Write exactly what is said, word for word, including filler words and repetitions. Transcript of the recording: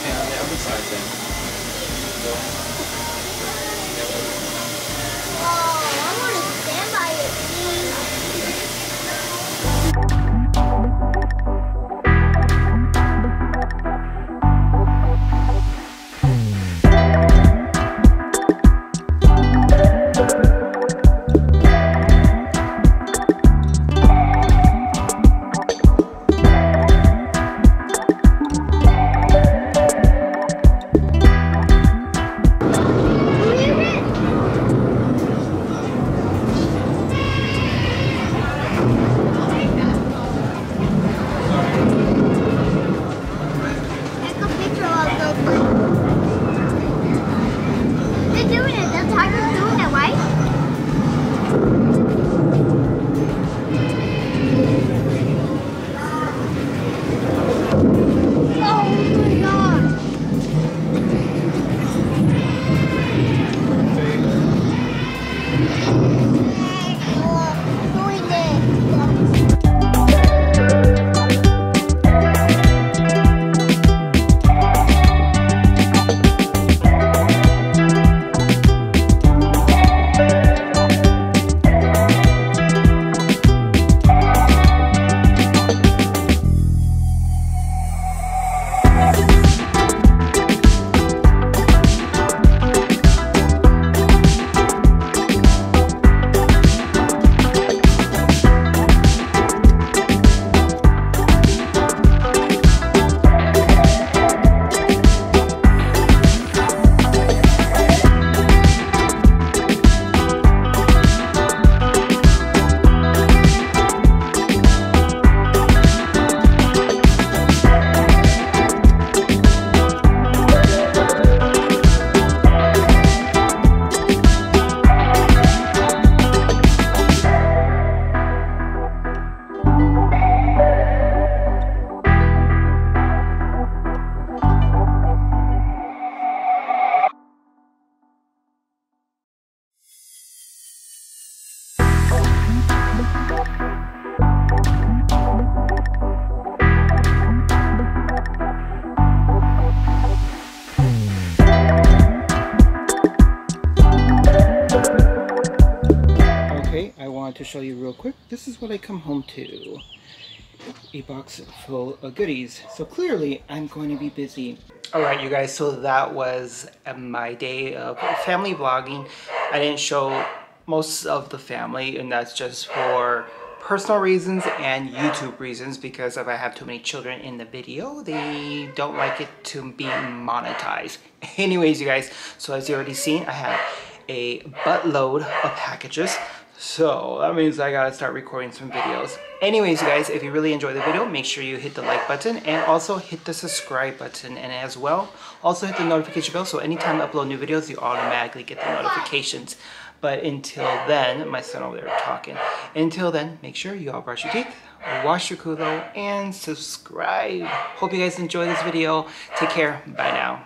And on the other side then. So, oh, I want to stand by it, please. To show you real quick, this is what I come home to, a box full of goodies. So clearly I'm going to be busy. All right, you guys, so that was my day of family vlogging. I didn't show most of the family, and that's just for personal reasons and YouTube reasons, because if I have too many children in the video, they don't like it to be monetized. Anyways, you guys, so as you already seen, I have a buttload of packages. So that means I gotta start recording some videos. Anyways, you guys, if you really enjoyed the video, make sure you hit the like button and also hit the subscribe button, and as well, also hit the notification bell, so anytime I upload new videos, you automatically get the notifications. But until then, my son over there talking. Until then, make sure you all brush your teeth, wash your culo, and subscribe. Hope you guys enjoy this video. Take care. Bye now.